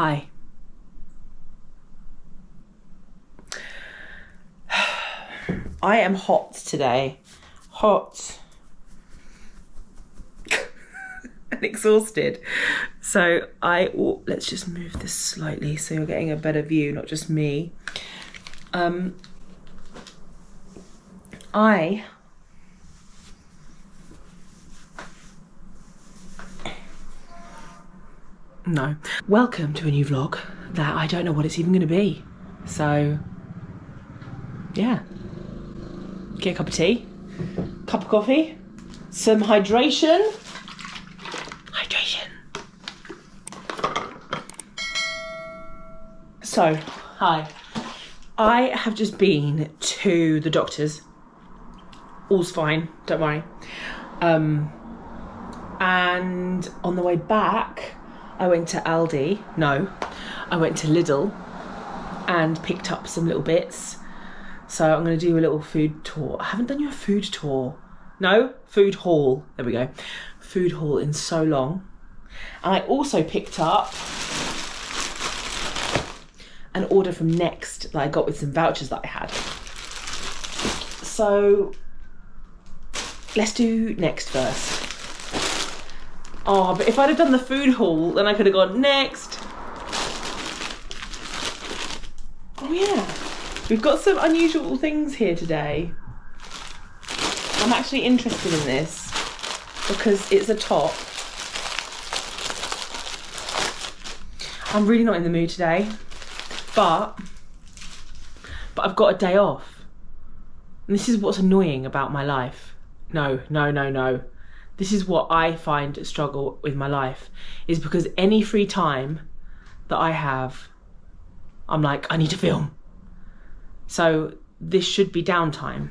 Hi. I am hot today. Hot and exhausted. So let's just move this slightly so you're getting a better view, not just me. I no. Welcome to a new vlog that I don't know what it's even going to be. So yeah, get a cup of tea, cup of coffee, some hydration. So, hi. I have just been to the doctor's. All's fine, don't worry. And on the way back, I went to Aldi. No, I went to Lidl and picked up some little bits. So I'm gonna do a little food tour. I haven't done your food tour. No, food haul, there we go. Food haul in so long. And I also picked up an order from Next that I got with some vouchers that I had. So let's do Next first. Oh, but if I'd have done the food haul, then I could have gone Next. Oh yeah, we've got some unusual things here today. I'm actually interested in this because it's a top. I'm really not in the mood today. But I've got a day off. And this is what's annoying about my life. No. This is what I find a struggle with my life, is because any free time that I have, I'm like, I need to film. So this should be downtime.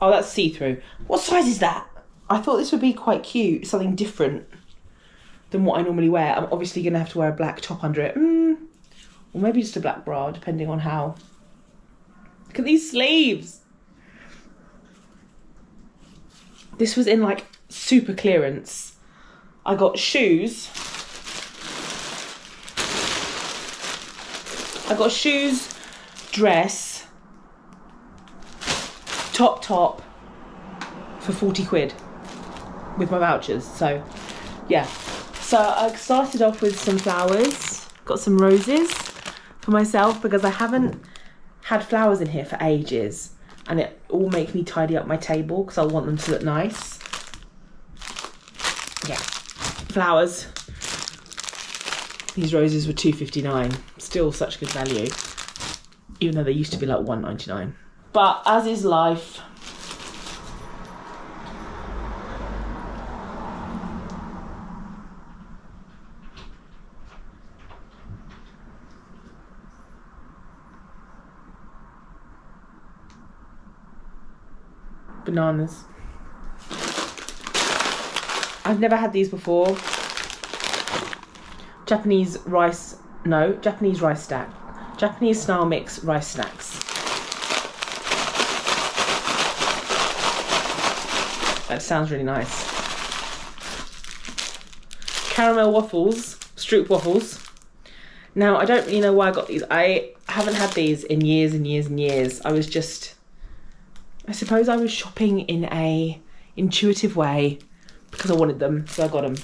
Oh, that's see-through. What size is that? I thought this would be quite cute, something different than what I normally wear. I'm obviously gonna have to wear a black top under it. Or maybe just a black bra, depending on how. Look at these sleeves. This was in like super clearance. I got shoes. Dress, top for 40 quid with my vouchers, so yeah. So I started off with some flowers, got some roses for myself because I haven't had flowers in here for ages, and it all makes me tidy up my table because I want them to look nice. Yeah, flowers. These roses were $2.59, still such good value, even though they used to be like $1.99. But as is life. Bananas. I've never had these before. Japanese rice stack. Japanese style mix rice snacks. That sounds really nice. Caramel waffles, Stroop waffles. Now, I don't really know why I got these. I haven't had these in years and years and years. I suppose I was shopping in a intuitive way because I wanted them, so I got them.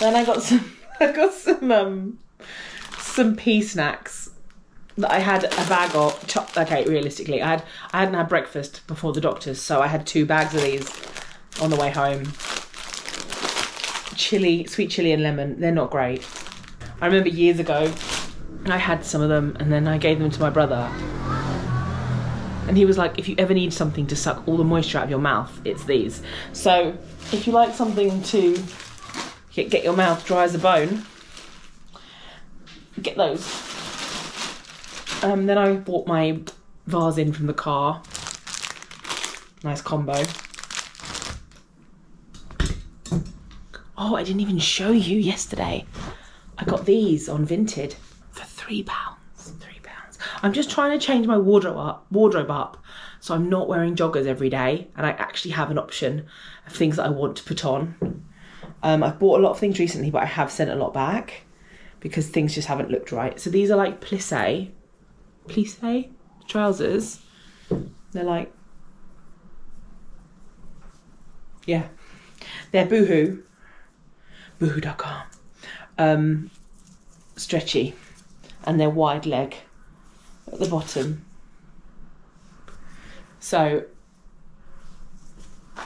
Then I got some pea snacks that I had a bag of. Okay, realistically, I hadn't had breakfast before the doctor's, so I had 2 bags of these on the way home. Chili, sweet chili and lemon. They're not great. I remember years ago I had some of them, and then I gave them to my brother. And he was like, if you ever need something to suck all the moisture out of your mouth, it's these. So if you like something to get your mouth dry as a bone, get those. Then I bought my vase in from the car. Nice combo. Oh, I didn't even show you yesterday. I got these on Vinted for £3. I'm just trying to change my wardrobe up so I'm not wearing joggers every day, and I actually have an option of things that I want to put on I've bought a lot of things recently, but I have sent a lot back because things just haven't looked right. So these are like plissé trousers. They're like, yeah, they're Boohoo, boohoo.com, stretchy, and they're wide leg at the bottom. So I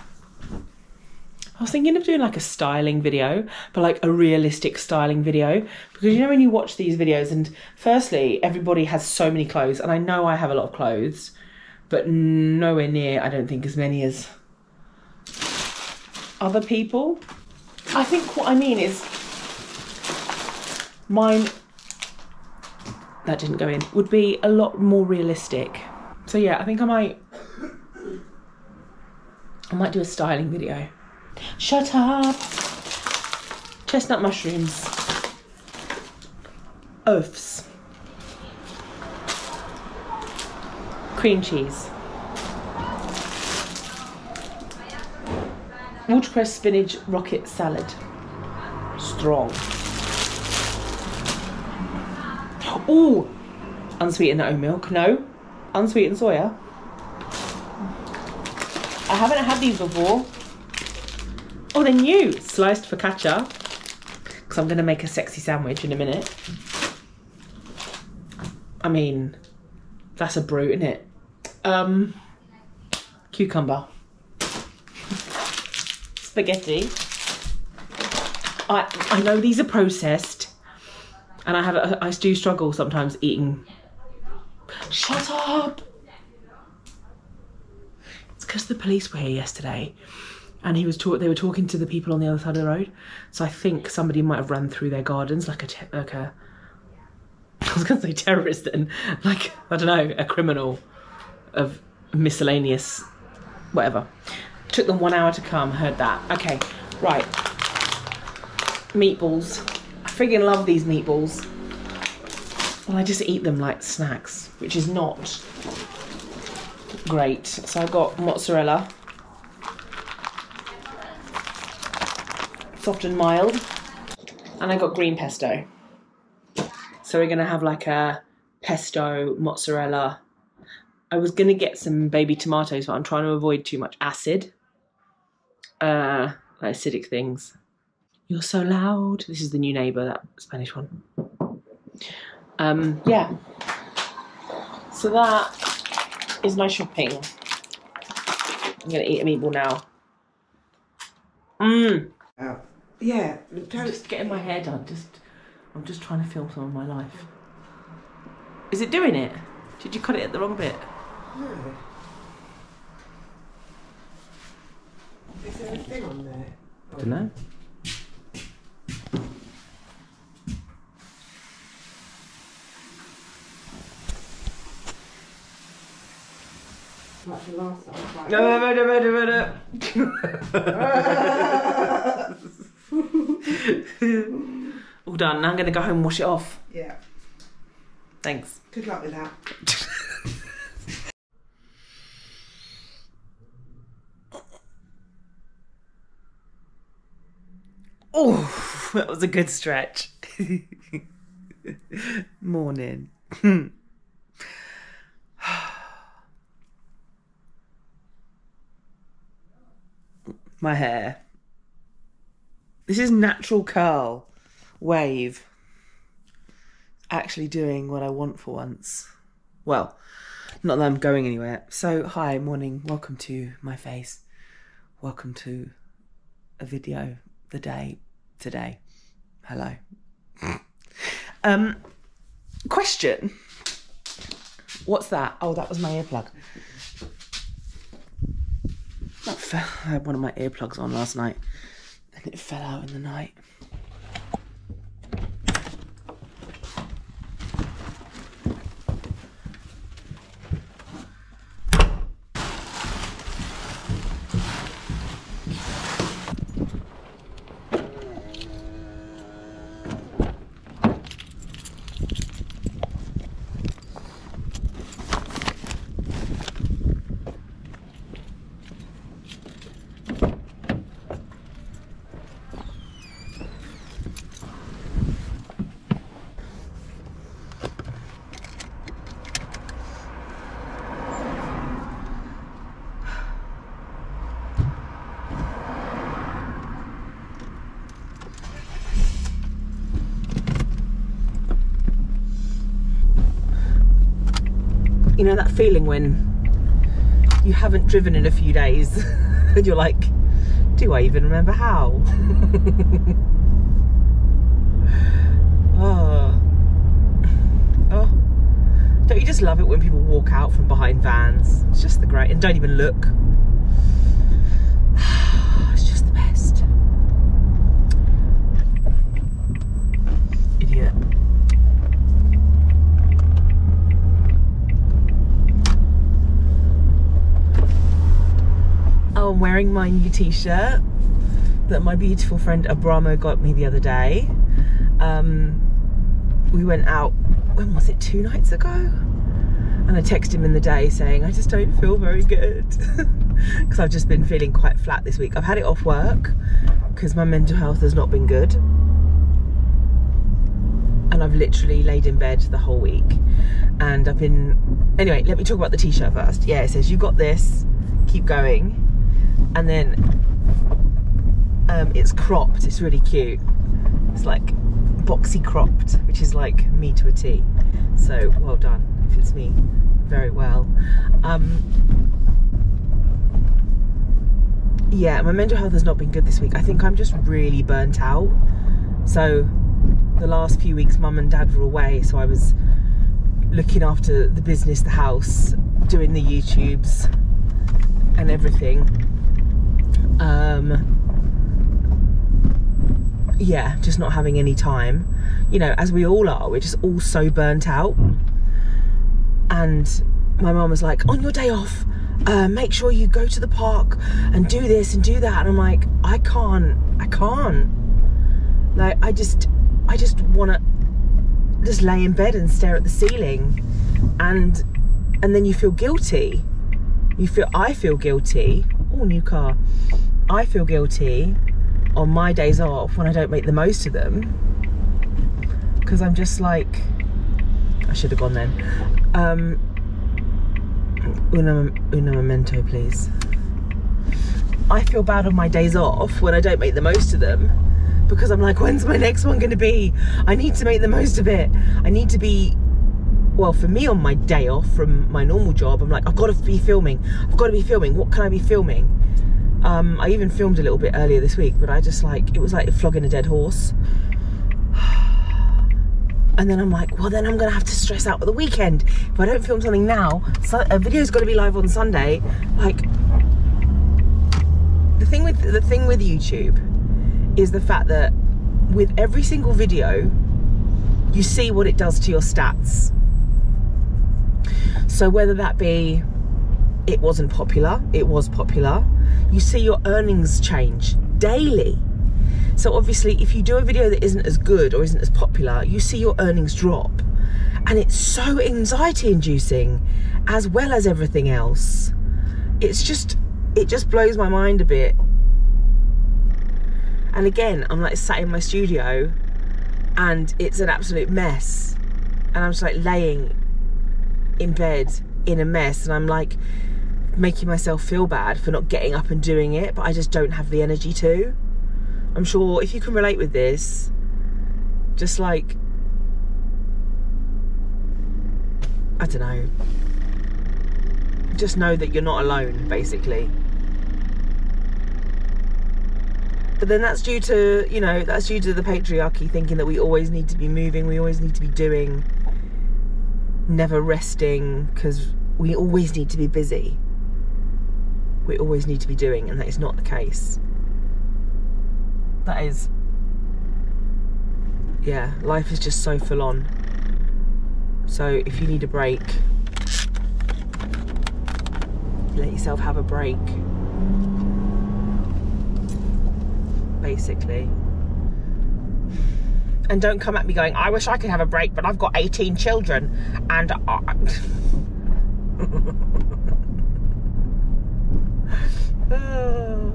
was thinking of doing like a styling video, but like a realistic styling video, because you know when you watch these videos and firstly everybody has so many clothes, and I know I have a lot of clothes, but nowhere near, I don't think, as many as other people. I think what I mean is mine, that didn't go in, would be a lot more realistic. So yeah, I think I might do a styling video. Shut up! Chestnut mushrooms. Oofs. Cream cheese. Watercress spinach rocket salad. Strong. Ooh! Unsweetened oat milk. No. Unsweetened soya. I haven't had these before. Oh, they're new. Sliced focaccia. Because I'm going to make a sexy sandwich in a minute. I mean, that's a brute, isn't it? Cucumber. Spaghetti. I know these are processed. And I do struggle sometimes eating. Shut up! It's because the police were here yesterday. And they were talking to the people on the other side of the road. So I think somebody might have run through their gardens like a I was going to say terrorist then. Like, I don't know, a criminal of miscellaneous, whatever. Took them 1 hour to come, heard that. Okay, right. Meatballs. I friggin' love these meatballs. Well, I just eat them like snacks, which is not great. So I've got mozzarella. Soft and mild, and I got green pesto. So we're gonna have like a pesto mozzarella. I was gonna get some baby tomatoes, but I'm trying to avoid too much acid, like acidic things. You're so loud. This is the new neighbour, that Spanish one. Yeah. So that is my shopping. I'm gonna eat a meatball now. Mmm. Yeah, just getting my hair done. I'm just trying to film some of my life. Is it doing it? Did you cut it at the wrong bit? No. Is there a thing on there? I don't know. Like the last time. All done. Now I'm going to go home and wash it off. Yeah. Thanks. Good luck with that. Oh, that was a good stretch. Morning. My hair. This is natural curl wave. Actually doing what I want for once. Well, not that I'm going anywhere. So, hi, morning. Welcome to my face. Welcome to a video. The day today. Hello. Question. What's that? Oh, that was my earplug. That fell. I had one of my earplugs on last night and it fell out in the night. you know that feeling when you haven't driven in a few days and you're like, do I even remember how? Oh, don't you just love it when people walk out from behind vans? It's just the great, and don't even look. It's just the best. Idiot. Oh, I'm wearing my new t-shirt that my beautiful friend Abramo got me the other day. We went out, when was it, 2 nights ago? And I texted him in the day saying, I just don't feel very good. Because I've just been feeling quite flat this week. I've had it off work because my mental health has not been good. And I've literally laid in bed the whole week. And I've been, anyway, let me talk about the t-shirt first. Yeah, it says, you got this, keep going. And then it's cropped, it's really cute. It's like boxy cropped, which is like me to a T. So well done, fits me very well. Yeah, my mental health has not been good this week. I think I'm just really burnt out. So the last few weeks, mum and dad were away, so I was looking after the business, the house, doing the YouTubes and everything. Yeah, just not having any time, you know, as we all are. We're just all so burnt out. And my mum was like, on your day off, make sure you go to the park and do this and do that. And I'm like, I can't. Like, I just want to just lay in bed and stare at the ceiling. And then you feel guilty. I feel guilty. Oh, new car. I feel guilty on my days off when I don't make the most of them, because I'm just like, I should have gone then. Una momento, please. I feel bad on my days off when I don't make the most of them, because I'm like, when's my next one gonna be? I need to make the most of it. I need to be, well, for me, on my day off from my normal job, I'm like, I've got to be filming. I've got to be filming. What can I be filming? I even filmed a little bit earlier this week, but I just like, it was like flogging a dead horse. And then I'm like, well, then I'm going to have to stress out for the weekend. If I don't film something now, so a video's got to be live on Sunday. Like, the thing with YouTube is the fact that with every single video, you see what it does to your stats. So whether that be, it wasn't popular, it was popular, you see your earnings change daily. So obviously if you do a video that isn't as good or isn't as popular, you see your earnings drop. And it's so anxiety inducing, as well as everything else. It's just, it just blows my mind a bit. And again, I'm like sat in my studio and it's an absolute mess. And I'm just like laying in bed in a mess, and I'm like, making myself feel bad for not getting up and doing it, but I just don't have the energy to. I'm sure if you can relate with this, just like, I don't know, just know that you're not alone, basically. But then that's due to, you know, that's due to the patriarchy thinking that we always need to be moving, we always need to be doing, never resting, because we always need to be busy. We always need to be doing, and that is not the case. That is, yeah, life is just so full on. So if you need a break, let yourself have a break, basically. And don't come at me going, I wish I could have a break, but I've got 18 children and I... Oh,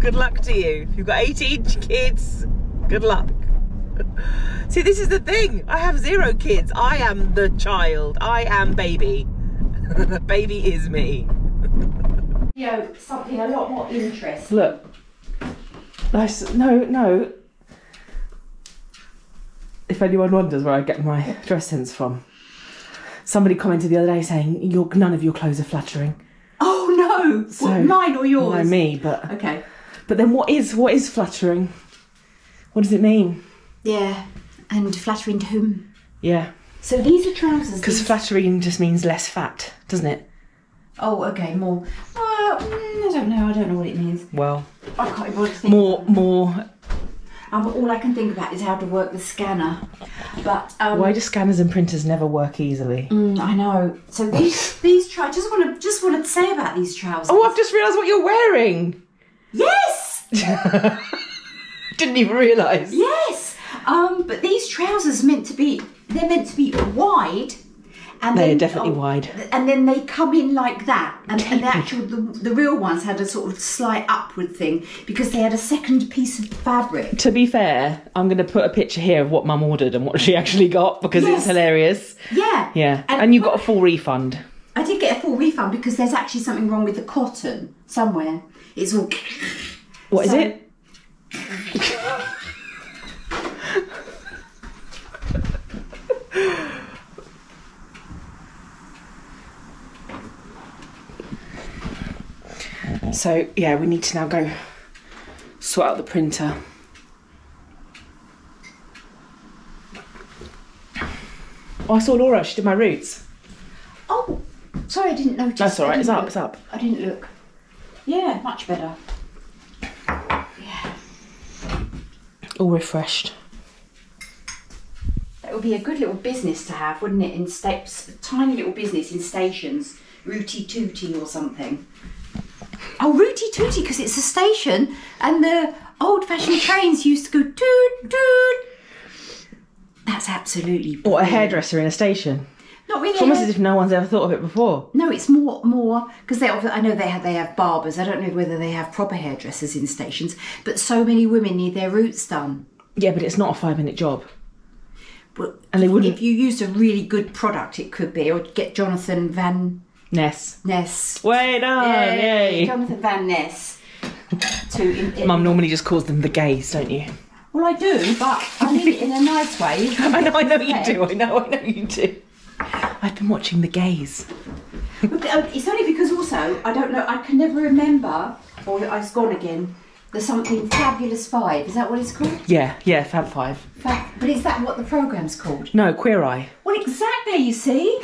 good luck to you. If you've got 18 kids, good luck. See, this is the thing. I have 0 kids. I am the child. I am baby. Baby is me. You know, something a lot more interesting. Look. Nice. No, no. If anyone wonders where I get my dress sense from. Somebody commented the other day saying, none of your clothes are flattering. Oh, no. So, what, mine or yours? No, me, but... Okay. But then what is flattering? What does it mean? Yeah. And flattering to whom? Yeah. So these are trousers. Because flattering just means less fat, doesn't it? Oh, okay, more. I don't know. I don't know what it means. Well, I can't even think. More. All I can think about is how to work the scanner. But why do scanners and printers never work easily? I know. So these trousers. Just want to say about these trousers. Oh, I've just realised what you're wearing. Yes. Didn't even realise. Yes. But these trousers they're meant to be wide. And they are definitely wide. And then they come in like that. And the real ones had a sort of slight upward thing because they had a second piece of fabric. To be fair, I'm going to put a picture here of what Mum ordered and what she actually got because yes. It's hilarious. Yeah. Yeah. And you got a full refund. I did get a full refund because there's actually something wrong with the cotton somewhere. It's all... What is it? So, yeah, we need to now go sort out the printer. Oh, I saw Laura, she did my roots. Oh, sorry, I didn't notice. That's all right, it's up, it's up. I didn't look. Yeah, much better. Yeah. All refreshed. That would be a good little business to have, wouldn't it? In steps, a tiny little business in stations, Rooty Tooty or something. Oh, Rooty Tooty, because it's a station and the old-fashioned trains used to go toot, toot. That's absolutely brilliant. Or a hairdresser in a station. Not really. It's almost as if no one's ever thought of it before. No, it's more because I know they have barbers. I don't know whether they have proper hairdressers in stations, but so many women need their roots done. Yeah, but it's not a 5-minute job. Well, and they wouldn't. If you used a really good product, it could be. Or get Jonathan Van Ness. Wait on, yay. Jonathan Van Ness. Mum normally just calls them the gays, don't you? Well, I do, but I mean it in a nice way. I know you do. I know you do. I've been watching the gays. It's only because also, I don't know, I can never remember, or it's gone again, the something Fabulous 5. Is that what it's called? Yeah, Fab 5. But is that what the programme's called? No, Queer Eye. Well, exactly, you see.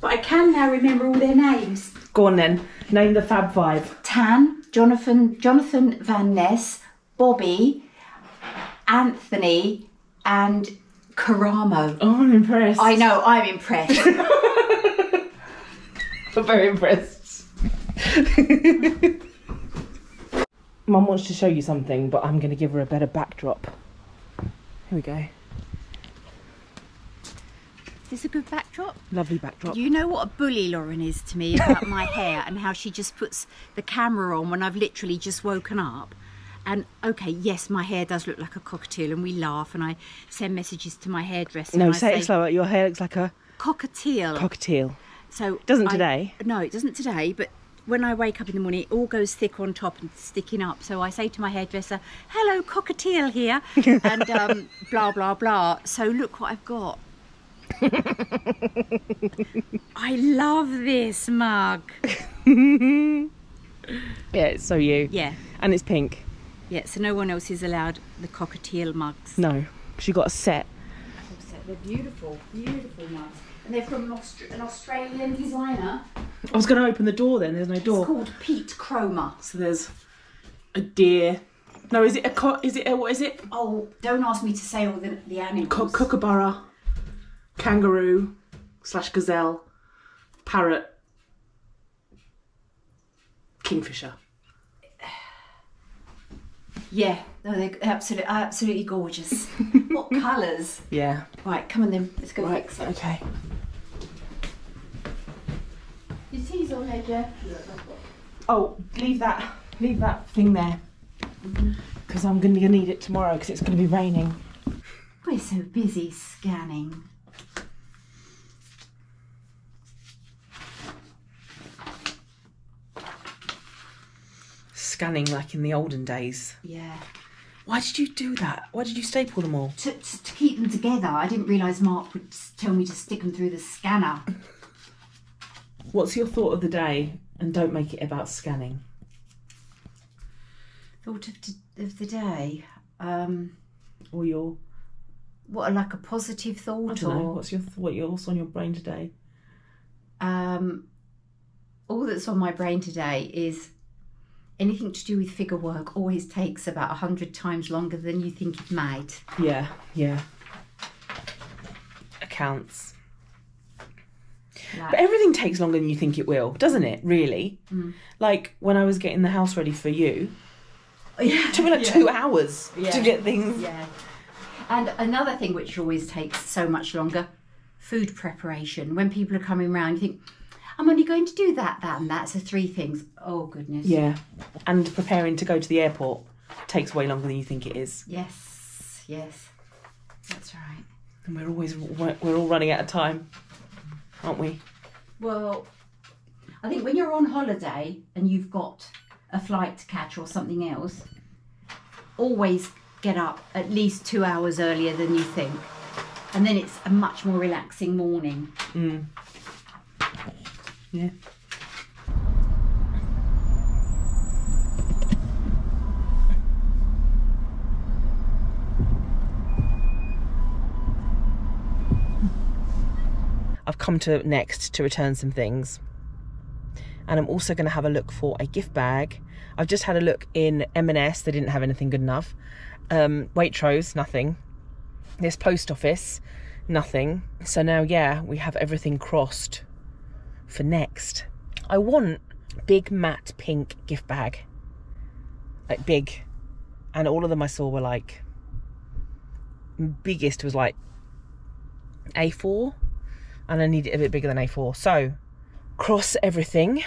But I can now remember all their names. Go on then, name the Fab 5. Tan, Jonathan Van Ness, Bobby, Anthony, and... Karamo. Oh, I'm impressed. I know, I'm impressed. I'm very impressed. Mum wants to show you something, but I'm going to give her a better backdrop. Here we go. Is this a good backdrop? Lovely backdrop. You know what a bully Lauren is to me about my hair and how she just puts the camera on when I've literally just woken up. And okay, yes, my hair does look like a cockatiel, and we laugh, and I send messages to my hairdresser. No, say it slower. Your hair looks like a cockatiel. Cockatiel. So doesn't today? No, it doesn't today. But when I wake up in the morning, it all goes thick on top and sticking up. So I say to my hairdresser, "Hello, cockatiel here," and blah blah blah. So look what I've got. I love this mug. Yeah, it's so you. Yeah, and it's pink. Yeah, so no one else is allowed the cockatiel mugs. No, she got a set. They're beautiful, beautiful mugs. And they're from an Australian designer. I was going to open the door then, there's no door. It's called Pete Cromer. So there's a deer. No, is it a cock? Is it a, what is it? Oh, don't ask me to say all the animals. Kookaburra, kangaroo, /gazelle, parrot, kingfisher. Yeah, no, they're absolutely gorgeous. What colours? Yeah. Right, come on then, let's go right, fix it. Okay. Your tea's on there, Jeff. Oh, leave that thing there. Because I'm going to need it tomorrow because it's going to be raining. We're so busy scanning. Scanning like in the olden days. Yeah. Why did you do that? Why did you staple them all? To keep them together. I didn't realise Mark would tell me to stick them through the scanner. What's your thought of the day? And don't make it about scanning. Thought of the day? Or your... What, like a positive thought? I don't know. What's on your brain today? All that's on my brain today is... anything to do with figure work always takes about 100 times longer than you think it might. Yeah, yeah. Accounts. Like, but everything takes longer than you think it will, doesn't it, really? Mm. Like, when I was getting the house ready for you, it took me like 2 hours to get things. Yeah. And another thing which always takes so much longer, food preparation. When people are coming round, you think... I'm only going to do that, that and that, so 3 things. Oh, goodness. Yeah. And preparing to go to the airport takes way longer than you think it is. Yes, yes. That's right. And we're all running out of time, aren't we? Well, I think when you're on holiday and you've got a flight to catch or something else, always get up at least 2 hours earlier than you think. And then it's a much more relaxing morning. Mm. Yeah. I've come to Next to return some things, and I'm also going to have a look for a gift bag. I've just had a look in M&S, they didn't have anything good enough. Waitrose, nothing. This post office, nothing. So now, yeah, we have everything crossed for Next. I want big matte pink gift bag, like big, and all of them I saw were like, biggest was like A4, and I need it a bit bigger than A4, so cross everything.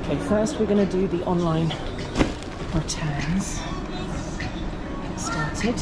Okay, first we're going to do the online returns. Get started.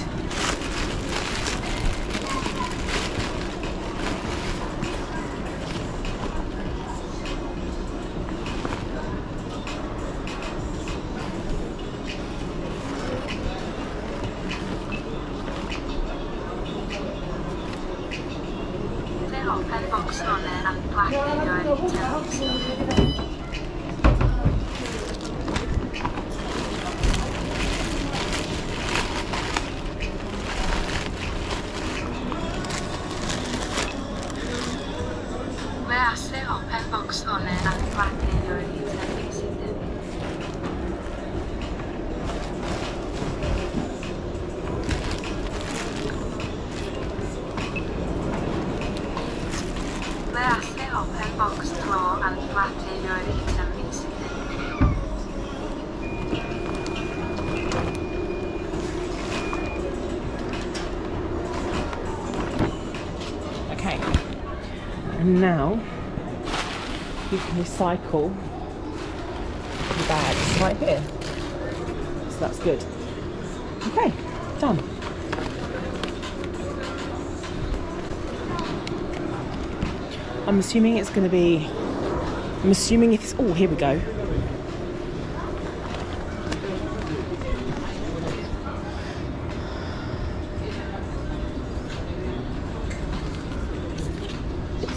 Now you can recycle the bags right here, so that's good. Okay, done. I'm assuming it's going to be, I'm assuming if it's, oh, here we go.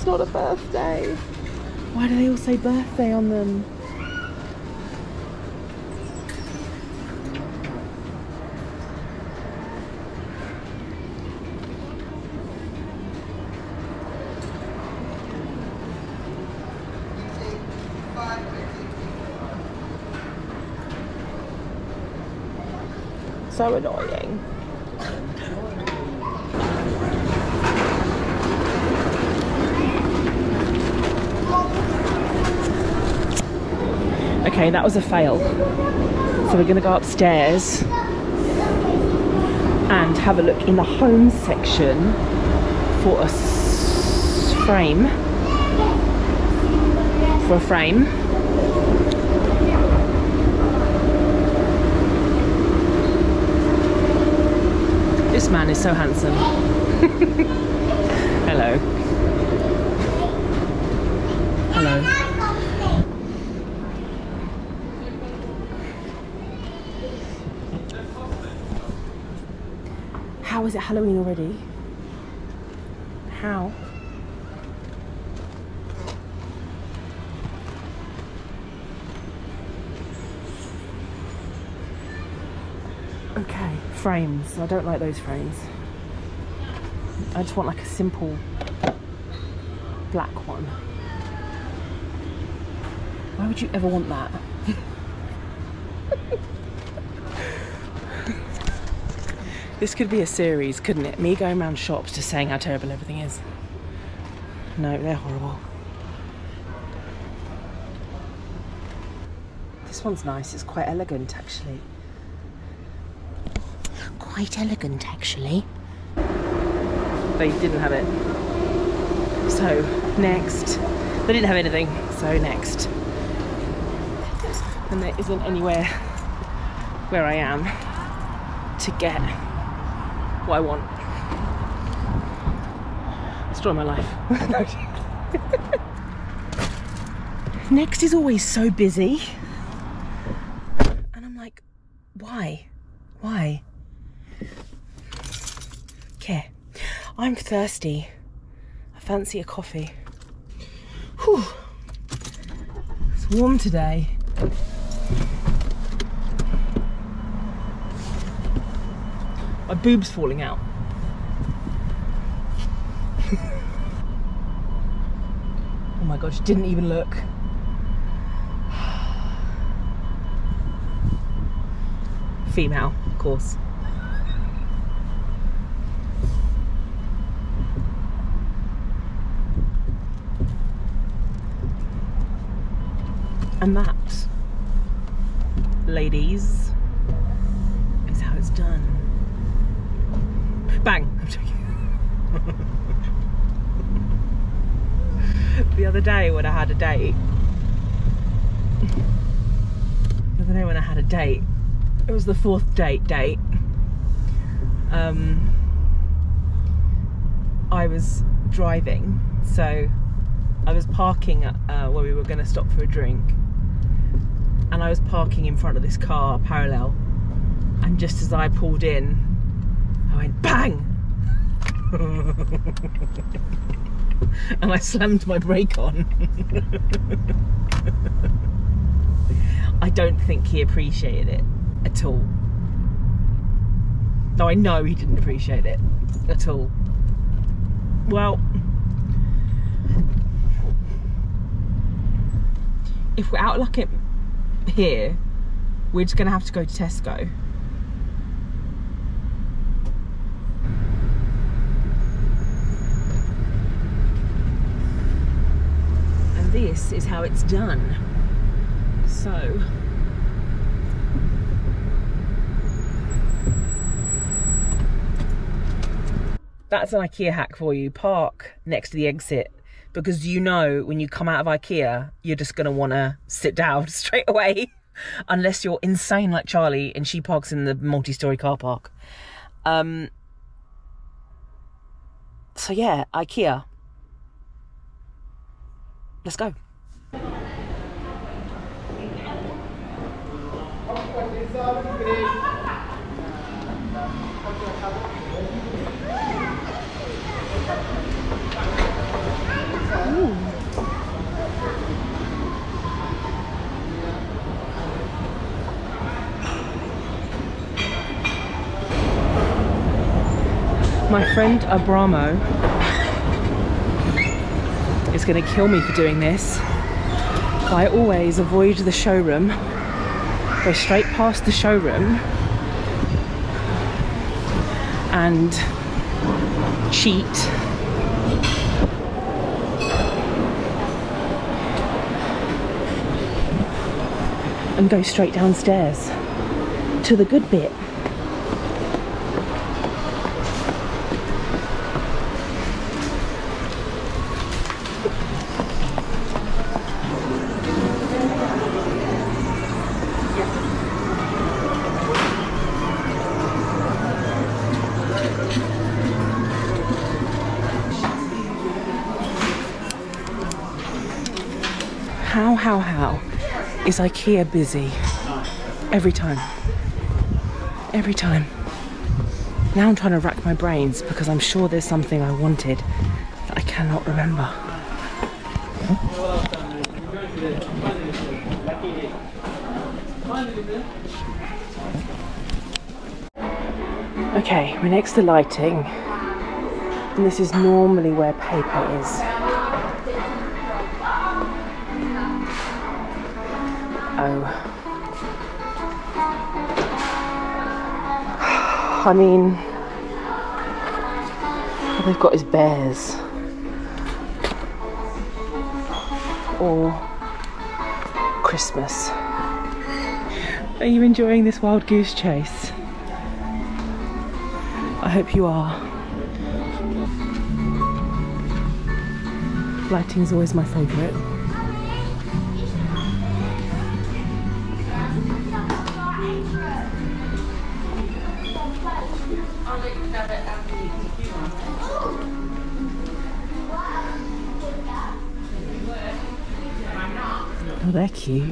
Not a birthday. Why do they all say birthday on them? So annoying. Okay, that was a fail. So we're going to go upstairs and have a look in the home section for a frame. For a frame. This man is so handsome. Hello. Hello. How is it Halloween already? How? Okay, frames. I don't like those frames. I just want like a simple black one. Why would you ever want that? This could be a series, couldn't it? Me going around shops just saying how terrible everything is. No, they're horrible. This one's nice. It's quite elegant, actually. Quite elegant, actually. They didn't have it. So, Next. They didn't have anything, so Next. And there isn't anywhere where I am to get what I want. Story of my life. Next is always so busy. And I'm like, why? Why? Okay, I'm thirsty. I fancy a coffee. Whew. It's warm today. My boob's falling out. Oh my gosh, didn't even look. Female, of course. And that, ladies, is how it's done. Bang! I'm joking. The other day when I had a date, it was the fourth date. I was driving, so I was parking at, where we were going to stop for a drink, and I was parking in front of this car parallel, and just as I pulled in, I went bang! And I slammed my brake on. I don't think he appreciated it at all. Though I know he didn't appreciate it at all. Well, if we're out like it here, we're just gonna have to go to Tesco. This is how it's done. So that's an IKEA hack for you. Park next to the exit, because you know when you come out of IKEA you're just gonna wanna sit down straight away unless you're insane like Charlie and she parks in the multi-story car park. So yeah, IKEA. Let's go. Ooh. My friend Abramo is going to kill me for doing this. I always avoid the showroom, go straight past the showroom and cheat and go straight downstairs to the good bit. How is IKEA busy? Every time. Every time. Now I'm trying to rack my brains because I'm sure there's something I wanted that I cannot remember. Okay, we're next to lighting, and this is normally where paper is. Oh. I mean, what they've got is bears, or Christmas. Are you enjoying this wild goose chase? I hope you are. Lighting's always my favourite. Oh, they're cute.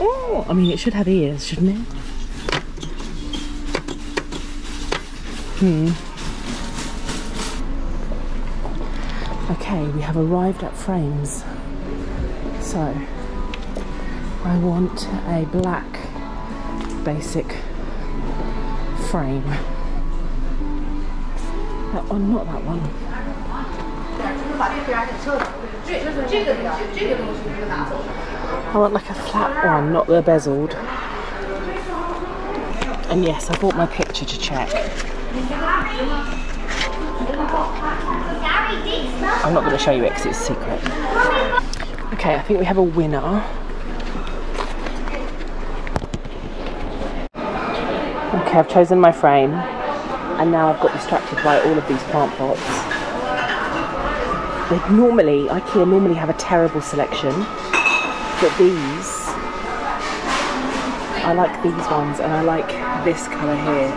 Oh, I mean, it should have ears, shouldn't it? Okay, we have arrived at frames. So, I want a black basic frame. That one, not that one. I want like a flat one, not the bezeled. And yes, I bought my picture to check. I'm not going to show you it because it's a secret. Okay, I think we have a winner. Okay, I've chosen my frame, and now I've got distracted by all of these plant pots. They normally, IKEA normally have a terrible selection, but these, I like these ones, and I like this colour here.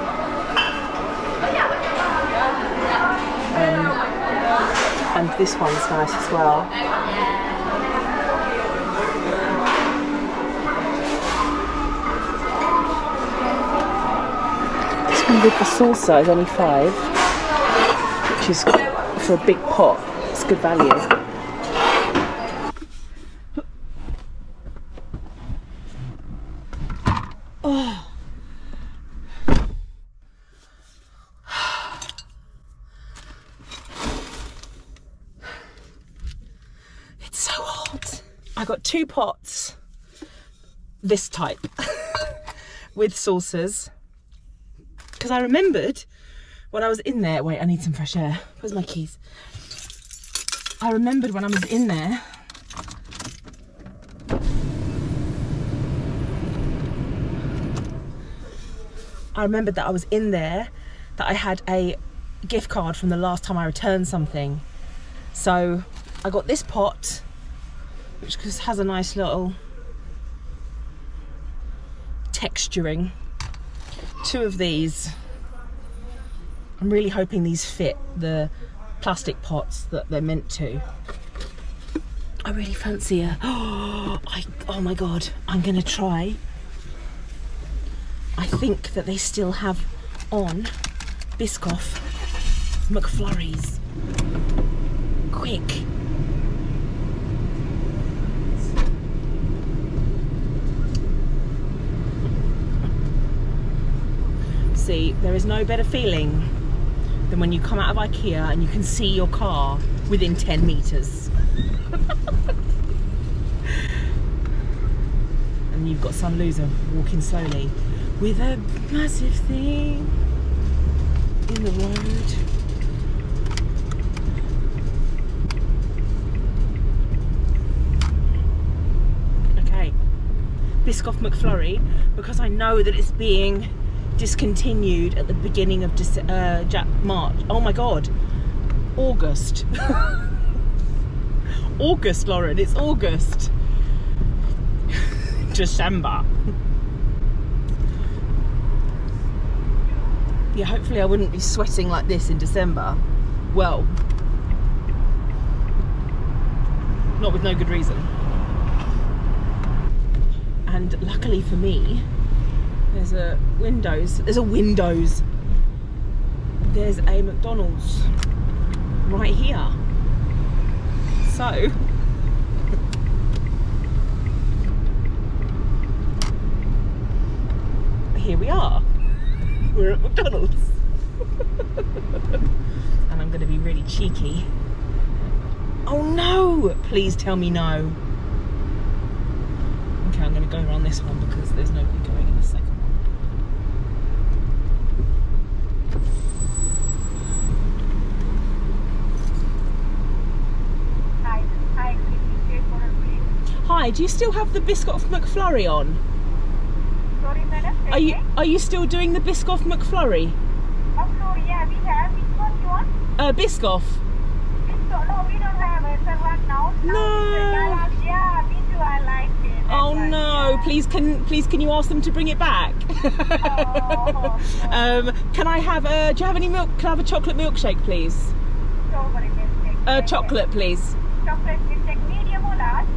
And this one's nice as well. With the salsa is only £5, which is for a big pot. It's good value. Oh. It's so hot. I got two pots, this type, with saucers. Because I remembered when I was in there, wait, I need some fresh air. Where's my keys? I remembered when I was in there, that I had a gift card from the last time I returned something. So I got this pot, which just has a nice little texturing. Two of these. I'm really hoping these fit the plastic pots that they're meant to. I really fancy a oh my god, I'm gonna try. I think that they still have on Biscoff McFlurries. Quick. See, there is no better feeling than when you come out of IKEA and you can see your car within 10 metres. And you've got some loser walking slowly with a massive thing in the road. Okay, Biscoff McFlurry, because I know that it's being discontinued at the beginning of March. Oh my god, August. August, Lauren, it's August. December. Yeah, hopefully I wouldn't be sweating like this in December. Well, not with no good reason. And luckily for me, there's a Windows, there's a McDonald's right here. So here we are, we're at McDonald's. And I'm gonna be really cheeky. Oh no, please tell me no. Okay, I'm gonna go around this one because there's nobody going in the second one. Hi, do you still have the Biscoff McFlurry on? Sorry, madam. Are you still doing the Biscoff McFlurry? Oh no, yeah, we have. Which one you want? Biscoff. No, we don't have it now. No. Yeah, we do. I like it. Oh no! Yeah. Please, can you ask them to bring it back? Oh, no. Can I have a? Do you have any milk? Can I have a chocolate milkshake, please? Strawberry milkshake. Chocolate, please. Chocolate milkshake, medium or large?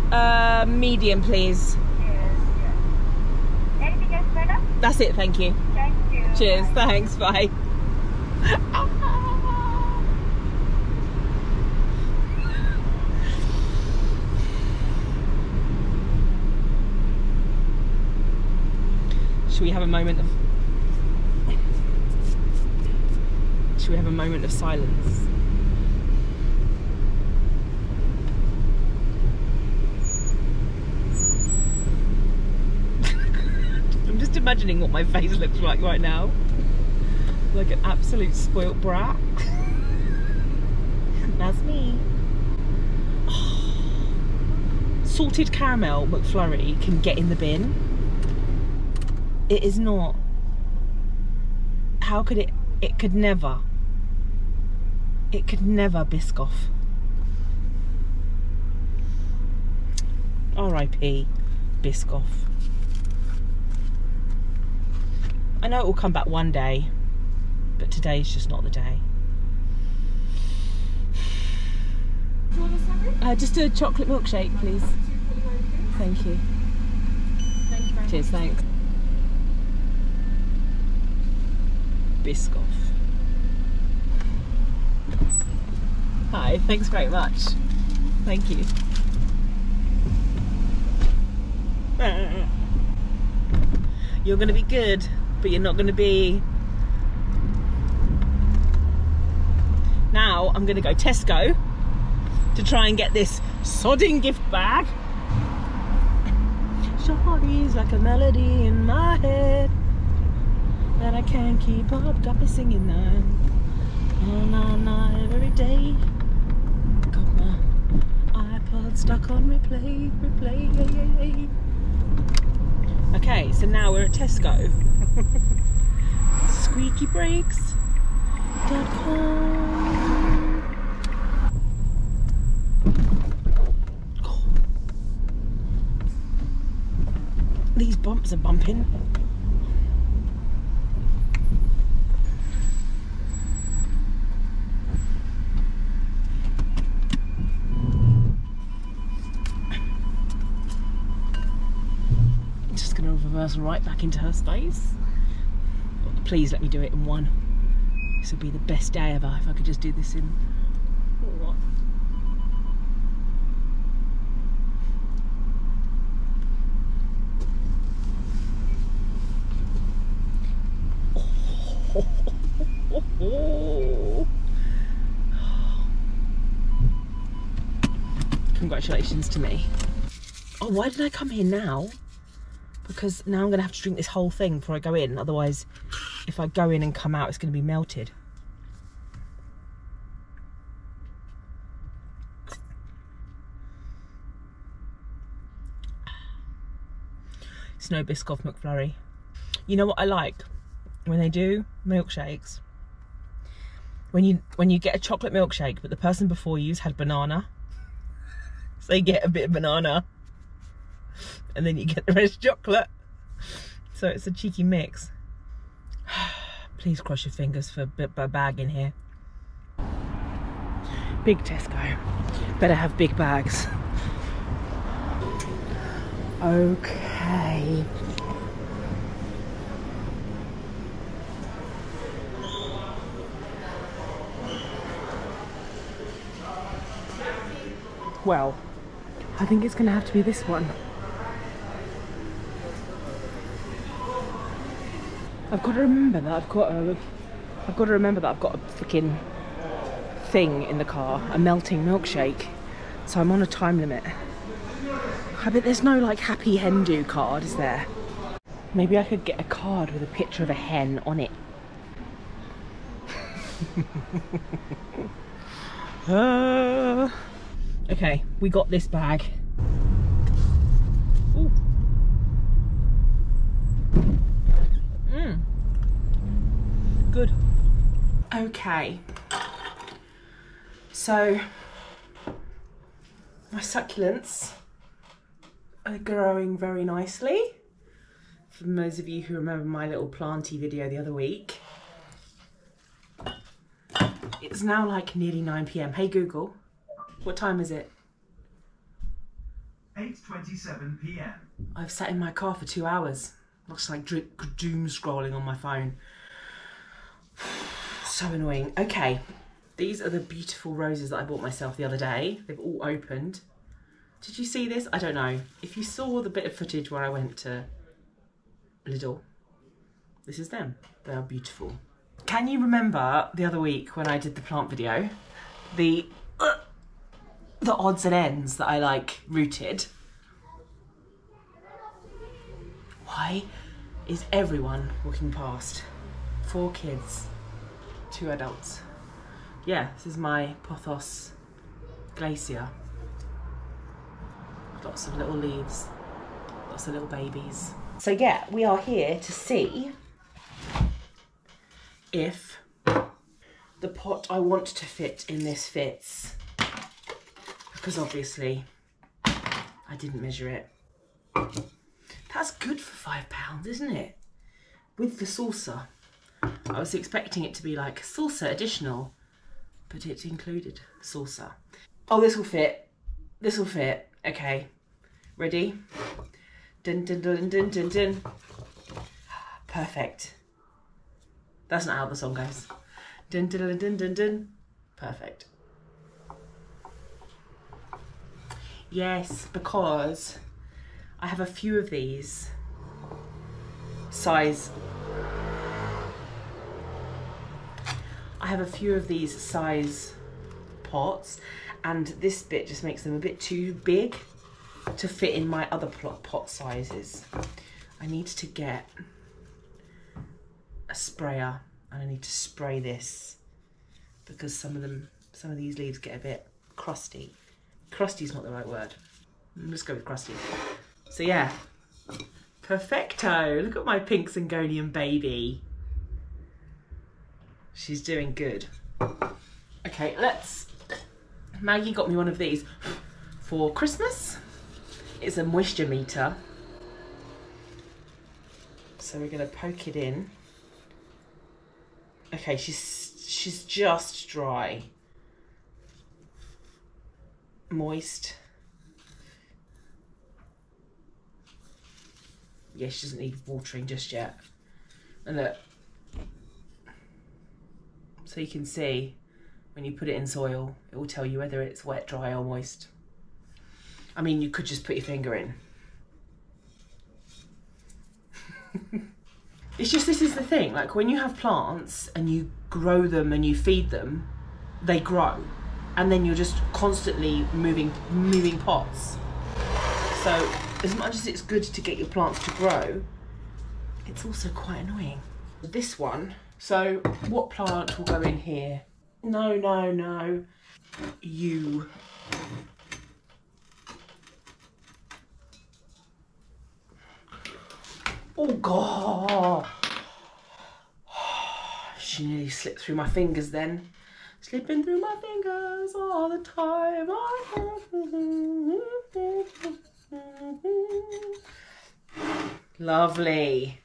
Medium, please. Yes, yes. Anything else, madam? That's it. Thank you. Thank you. Cheers. Bye. Thanks. Bye. Should we have a moment of silence? I'm just imagining what my face looks like right now. Like an absolute spoilt brat. That's me. Oh. Salted caramel McFlurry can get in the bin. It is not. How could it? It could never. It could never, Biscoff. R.I.P. Biscoff. I know it will come back one day, but today's just not the day. Just a chocolate milkshake, please. Thank you. Cheers, thanks. Biscoff. Hi, thanks very much. Thank you. You're going to be good, but you're not going to be. Now I'm going to go Tesco to try and get this sodding gift bag. Shawty's like a melody in my head that I can't keep up, got me singing that on every day. Got my iPod stuck on replay. Okay, so now we're at Tesco. Squeakybrakes.com. Oh. These bumps are bumping. Right back into her space. Please let me do it in one. This would be the best day ever if I could just do this in what? Congratulations to me. Oh, why did I come here now? Because now I'm going to have to drink this whole thing before I go in. Otherwise, if I go in and come out, it's going to be melted. It's no Biscoff McFlurry. You know what I like? When they do milkshakes. When you get a chocolate milkshake, but the person before you's had banana. So you get a bit of banana. And then you get the rest chocolate. So it's a cheeky mix. Please cross your fingers for a bag in here. Big Tesco. Better have big bags. Okay. Well, I think it's going to have to be this one. I've got to remember that I've got a freaking thing in the car, a melting milkshake. So I'm on a time limit. I bet there's no like happy hen do card, is there? Maybe I could get a card with a picture of a hen on it. Okay, we got this bag. Ooh. Good. Okay. So my succulents are growing very nicely. For those of you who remember my little planty video the other week. It's now like nearly 9 PM. Hey Google, what time is it? 8:27 PM. I've sat in my car for 2 hours. Looks like doom scrolling on my phone. So annoying. Okay, these are the beautiful roses that I bought myself the other day. They've all opened. Did you see this? I don't know. If you saw the bit of footage where I went to Lidl, this is them. They are beautiful. Can you remember the other week when I did the plant video, the odds and ends that I like rooted? Why is everyone walking past? 4 kids, 2 adults. Yeah, this is my Pothos Glacier. Lots of little leaves, lots of little babies. So yeah, we are here to see if the pot I want to fit in this fits, because obviously I didn't measure it. That's good for £5, isn't it? With the saucer. I was expecting it to be like saucer additional, but it included saucer. Oh, this will fit. This will fit. Okay. Ready? Dun dun dun dun dun dun. Perfect. That's not how the song goes. Dun dun dun dun dun dun. Perfect. Yes, because I have a few of these size pots, and this bit just makes them a bit too big to fit in my other pot sizes. I need to get a sprayer and I need to spray this because some of these leaves get a bit crusty. Crusty's not the right word. Let's go with crusty. So yeah, perfecto. Look at my pink Syngonium baby. She's doing good. Okay, Maggie got me one of these for Christmas. It's a moisture meter. So we're gonna poke it in. Okay, she's just dry. Moist. Yeah, she doesn't need watering just yet. And look. So you can see, when you put it in soil, it will tell you whether it's wet, dry or moist. I mean, you could just put your finger in. It's just, this is the thing, like when you have plants and you grow them and you feed them, they grow. And then you're just constantly moving pots. So as much as it's good to get your plants to grow, it's also quite annoying. This one. So, what plant will go in here? No, no, no. You. Oh, God. She nearly slipped through my fingers then. Slipping through my fingers all the time. Lovely.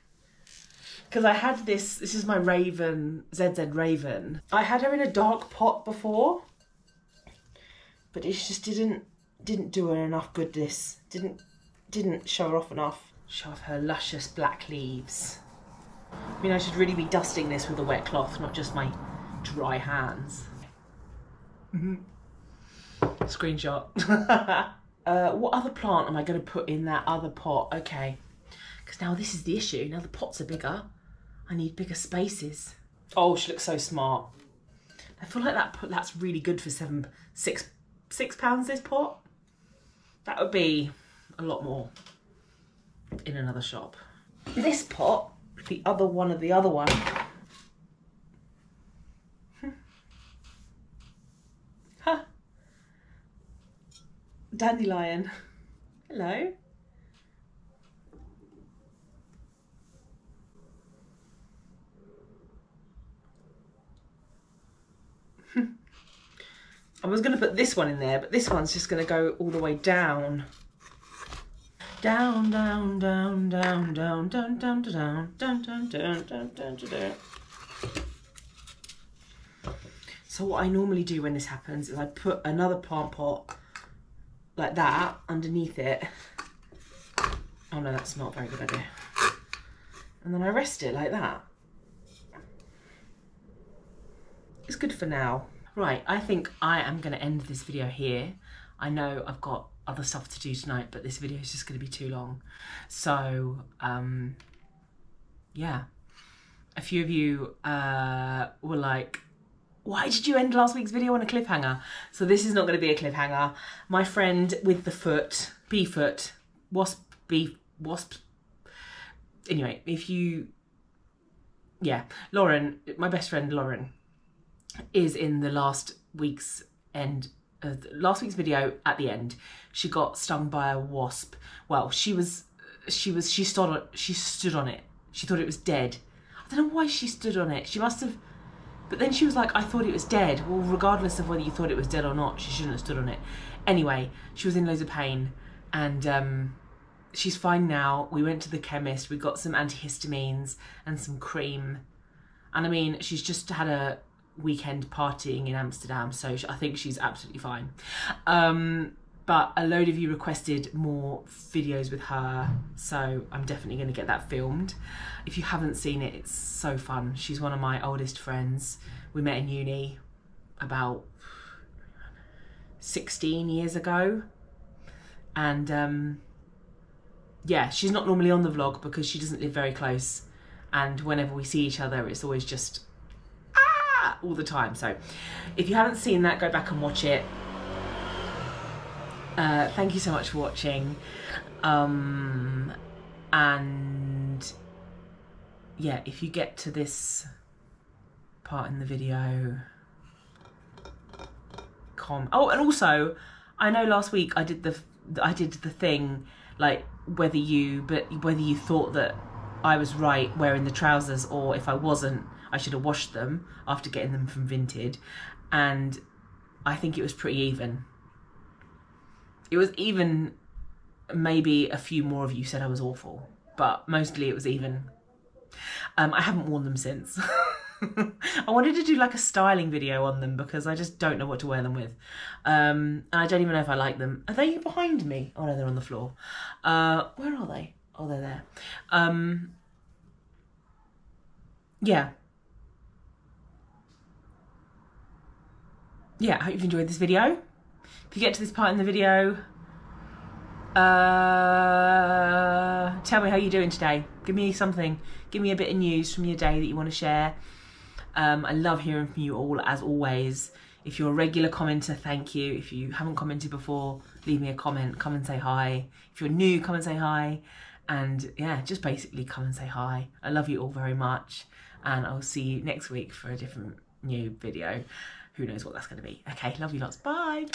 Because I had this is my Raven, ZZ Raven. I had her in a dark pot before, but it just didn't do her enough good. This didn't didn't show her off enough. Show off her luscious black leaves. I mean, I should really be dusting this with a wet cloth, not just my dry hands. Mm-hmm. Screenshot. What other plant am I going to put in that other pot? Okay, because now this is the issue. Now the pots are bigger. I need bigger spaces. Oh, she looks so smart. I feel like that's really good for £6, this pot. That would be a lot more in another shop. This pot, the other one of the other one. Huh. Dandelion. Hello. I was going to put this one in there, but this one's just going to go all the way down. Down, down, down, down, down, down, down, down, down, down, down, down, down, down. So what I normally do when this happens is I put another plant pot like that underneath it. Oh no, that's not a very good idea. And then I rest it like that. It's good for now. Right, I think I am going to end this video here. I know I've got other stuff to do tonight, but this video is just going to be too long. So, yeah. A few of you were like, why did you end last week's video on a cliffhanger? So this is not going to be a cliffhanger. My friend with the foot, bee foot, wasp. Anyway, if you, yeah, Lauren, my best friend Lauren, is in the last week's video. At the end, she got stung by a wasp. Well, she stood on it. She thought it was dead. I don't know why she stood on it. She must have, but then she was like, I thought it was dead. Well, regardless of whether you thought it was dead or not, she shouldn't have stood on it. Anyway, she was in loads of pain, and she's fine now. We went to the chemist, we got some antihistamines and some cream, and I mean, she's just had a weekend partying in Amsterdam, so I think she's absolutely fine. But a load of you requested more videos with her, so I'm definitely going to get that filmed. If you haven't seen it, it's so fun. She's one of my oldest friends. We met in uni about 16 years ago, and yeah, she's not normally on the vlog because she doesn't live very close, and whenever we see each other, it's always just all the time. So if you haven't seen that, go back and watch it. Thank you so much for watching, and yeah, if you get to this part in the video, oh, and also, I know last week I did the thing, like whether you thought that I was right wearing the trousers, or if I wasn't, I should have washed them after getting them from Vinted, and I think it was pretty even. It was even. Maybe a few more of you said I was awful, but mostly it was even. I haven't worn them since. I wanted to do like a styling video on them because I just don't know what to wear them with, and I don't even know if I like them. Are they behind me? Oh no, they're on the floor. Where are they? Oh, they're there. Yeah, I hope you've enjoyed this video. If you get to this part in the video, tell me how you're doing today. Give me something. Give me a bit of news from your day that you want to share. I love hearing from you all, as always. If you're a regular commenter, thank you. If you haven't commented before, leave me a comment. Come and say hi. If you're new, come and say hi. And yeah, just basically come and say hi. I love you all very much. And I'll see you next week for a different new video. Who knows what that's going to be. Okay, love you lots. Bye.